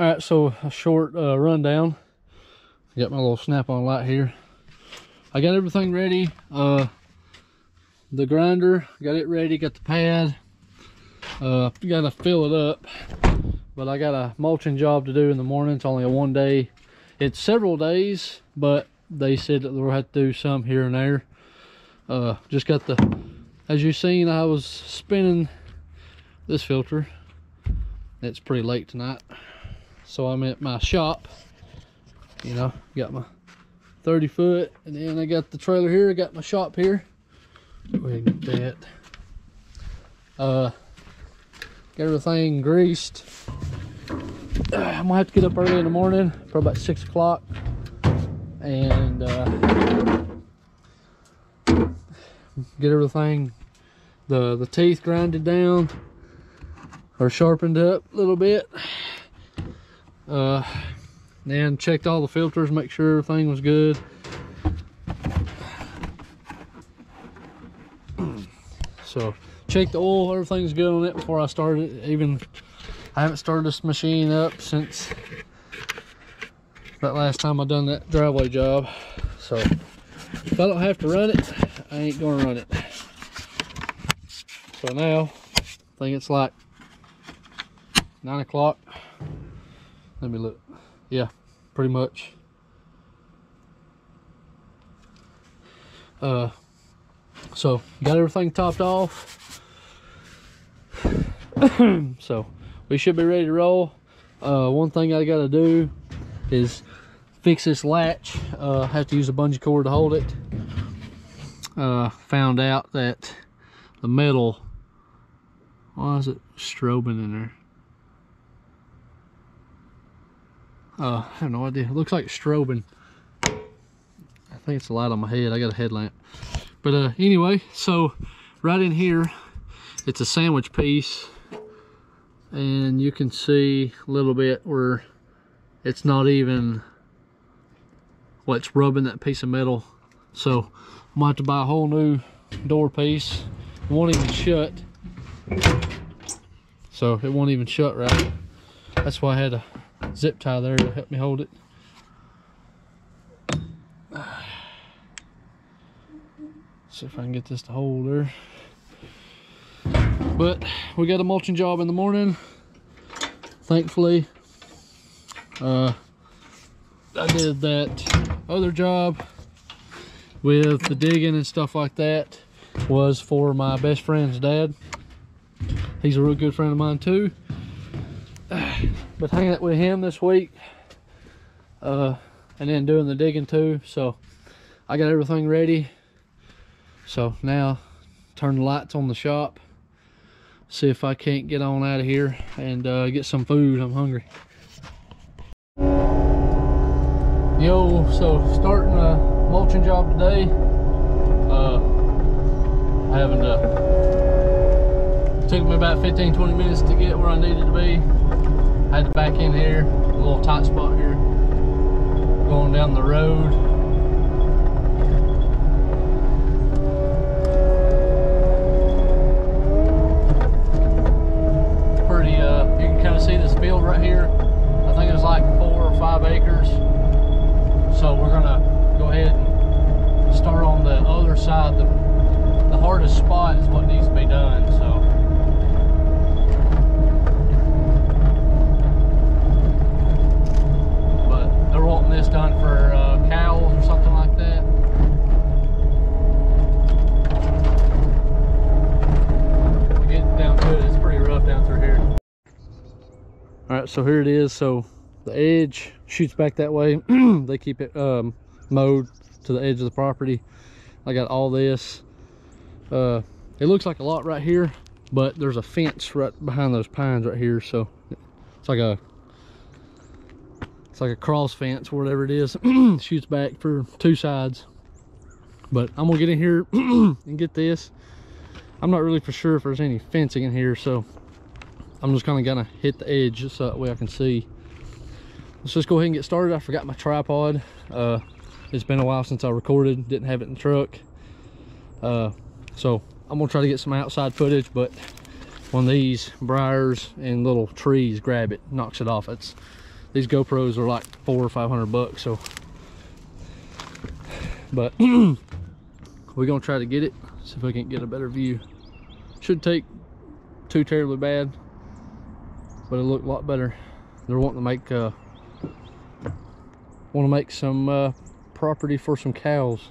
All right, so a short rundown. I got my little snap-on light here. I got everything ready. The grinder, got it ready, got the pad. Gotta fill it up, but I got a mulching job to do in the morning. It's only a one day. It's several days, but they said that we'll have to do some here and there. Just got the, as you've seen, I was spinning this filter. It's pretty late tonight, so I'm at my shop. You know, got my 30 foot, and then I got the trailer here. I got my shop here. Go ahead and get that. Got everything greased. I'm gonna have to get up early in the morning, probably about 6 o'clock, and get everything, the teeth grinded down or sharpened up a little bit. Then checked all the filters, make sure everything was good. So checked the oil, everything's good on it before I started. Even I haven't started this machine up since that last time I done that driveway job. So if I don't have to run it, I ain't gonna run it. So now I think it's like 9 o'clock. Let me look. Yeah, pretty much. So got everything topped off. So we should be ready to roll. One thing I gotta do is fix this latch. I have to use a bungee cord to hold it. Found out that the metal, why is it strobing in there? I have no idea. It looks like it's strobing. I think it's a light on my head. I got a headlamp. But anyway, so right in here, it's a sandwich piece. And you can see a little bit where it's not even, well, it's rubbing that piece of metal. So I'm gonna have to buy a whole new door piece. It won't even shut. So it won't even shut right. That's why I had a zip tie there to help me hold it. See if I can get this to hold there. But we got a mulching job in the morning, thankfully. I did that other job with the digging and stuff like that. Was for my best friend's dad. He's a real good friend of mine too. But hanging out with him this week, and then doing the digging too. So I got everything ready. So now turn the lights on the shop, see if I can't get on out of here and get some food. I'm hungry. Yo, so starting a mulching job today. Having to, took me about 15-20 minutes to get where I needed to be. I had to back in here, a little tight spot here, going down the road. Pretty, you can kind of see this field right here. I think it was like 4 or 5 acres. So we're gonna go ahead and start on the other side. The hardest spot is what needs to be done, so. This done for cows or something like that. Getting down to it, it's pretty rough down through here. All right, so here it is. So the edge shoots back that way. They keep it mowed to the edge of the property. I got all this. It looks like a lot right here, but there's a fence right behind those pines right here. So it's like a cross fence, whatever it is. Shoots back for 2 sides. But I'm gonna get in here and get this. I'm not really for sure if there's any fencing in here, so I'm just kinda gonna hit the edge just so that way I can see. Let's just go ahead and get started. I forgot my tripod. It's been a while since I recorded, didn't have it in the truck. So I'm gonna try to get some outside footage, but one of these briars and little trees grab it, knocks it off. It's These GoPros are like $400 or $500, so. But we're gonna try to get it, see if I can get a better view. Should take too terribly bad, but it looked a lot better. They're wanting to make some property for some cows.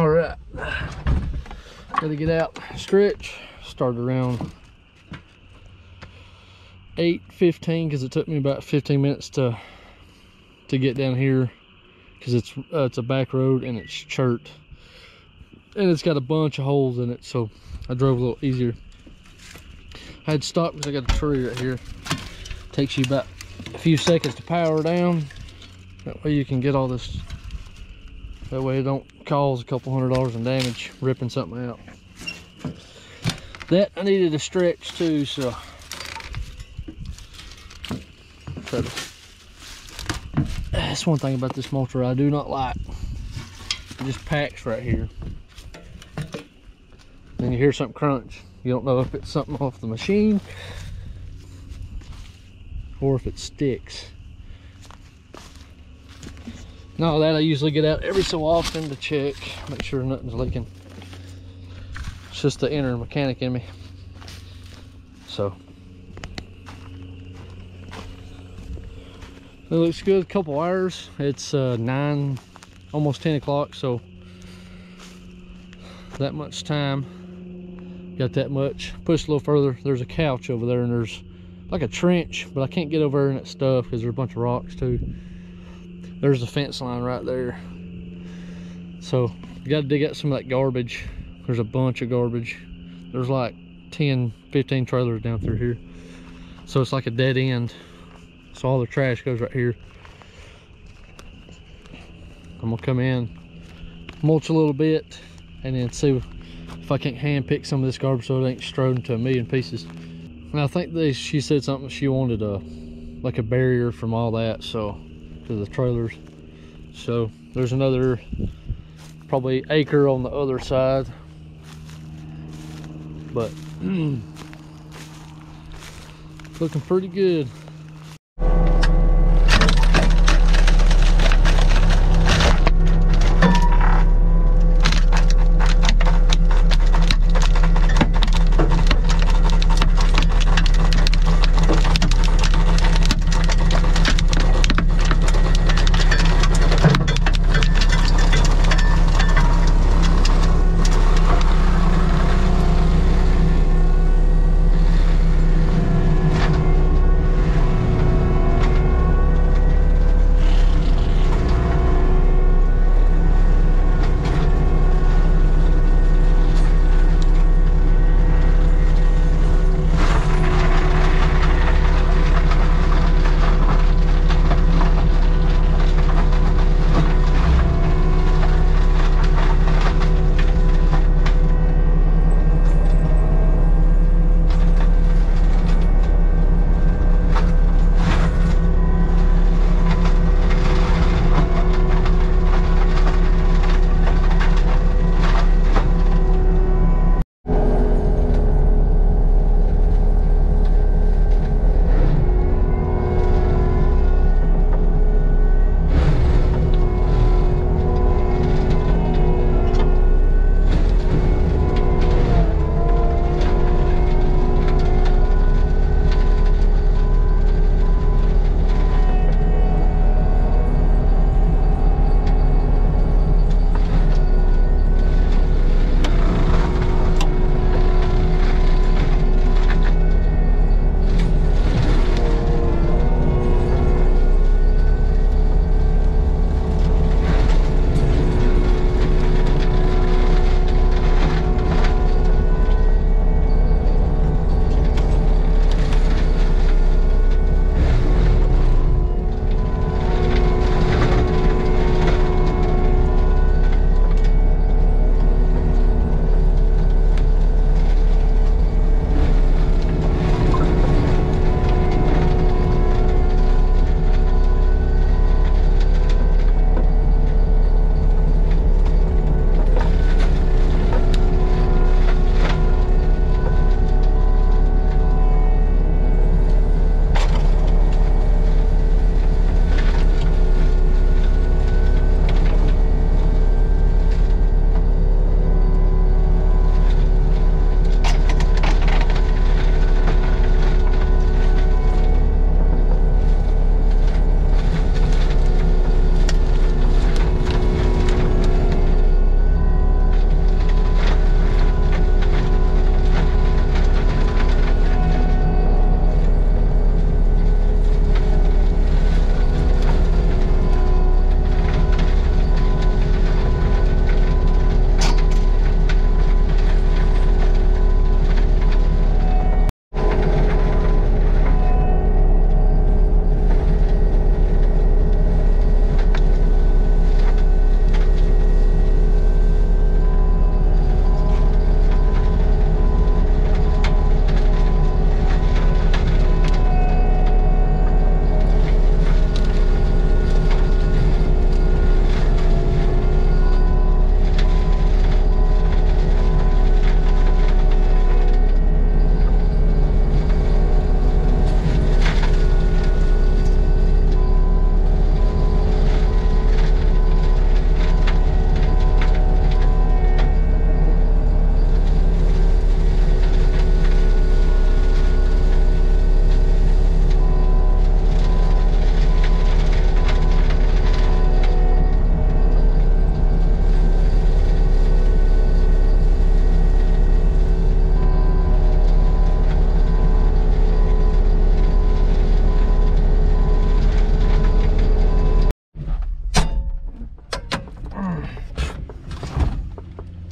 All right, gotta get out, stretch. Started around 8:15 because it took me about 15 minutes to get down here because it's a back road and it's chert and it's got a bunch of holes in it, so I drove a little easier. I had to stop because I got a tree right here. Takes you about a few seconds to power down. That way you can get all this. That way it don't cause a couple $100 in damage ripping something out. That I needed a stretch too, so that's one thing about this mulcher I do not like. It just packs right here. Then you hear something crunch. You don't know if it's something off the machine or if it sticks. No, that I usually get out every so often to check, make sure nothing's leaking. It's just the inner mechanic in me. So it looks good. A couple hours. It's 9, almost 10 o'clock. So that much time, got that much. Push a little further. There's a couch over there, and there's like a trench, but I can't get over there and that stuff because there's a bunch of rocks too. There's the fence line right there. So you gotta dig out some of that garbage. There's a bunch of garbage. There's like 10, 15 trailers down through here. So it's like a dead end. So all the trash goes right here. I'm gonna come in, mulch a little bit, and then see if I can't hand pick some of this garbage so it ain't strode into a million pieces. And I think she said something, she wanted like a barrier from all that, so the trailers. So there's another probably acre on the other side, but looking pretty good.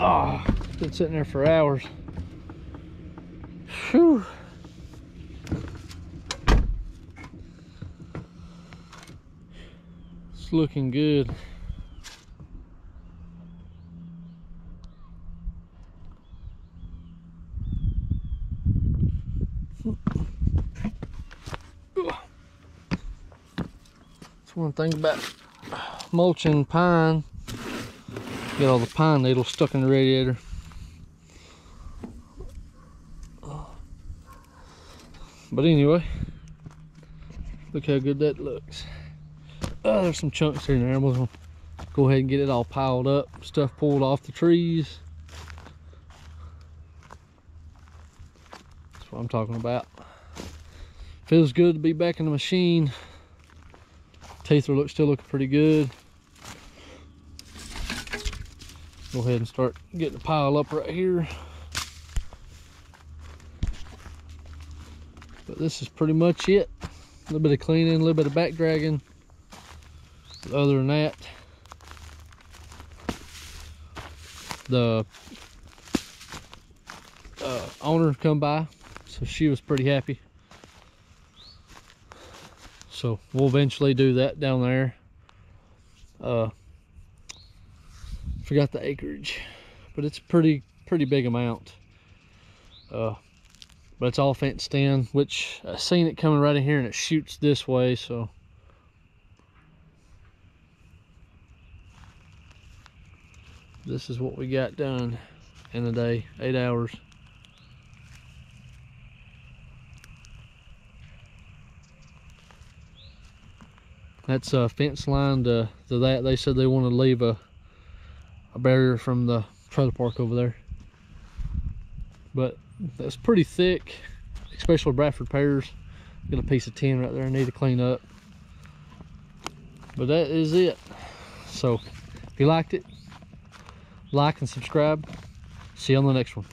Ah, oh, it's been sitting there for hours. Whew. It's looking good. That's one thing about mulching pine. Get all the pine needles stuck in the radiator. But anyway, look how good that looks. Oh, there's some chunks in there. I'm gonna go ahead and get it all piled up, stuff pulled off the trees. That's what I'm talking about. Feels good to be back in the machine. Teeth are still looking pretty good. Go ahead and start getting the pile up right here. But this is pretty much it. A little bit of cleaning, a little bit of back dragging. But other than that, the owner come by, so she was pretty happy. So we'll eventually do that down there. Forgot the acreage, but it's pretty big amount. But it's all fenced in, which I seen it coming right in here and it shoots this way, so. This is what we got done in a day, 8 hours. That's a fence line to that. They said they want to leave a barrier from the trailer park over there, but that's pretty thick, especially Bradford pears. Got a piece of tin right there I need to clean up, but that is it. So if you liked it, like and subscribe. See you on the next one.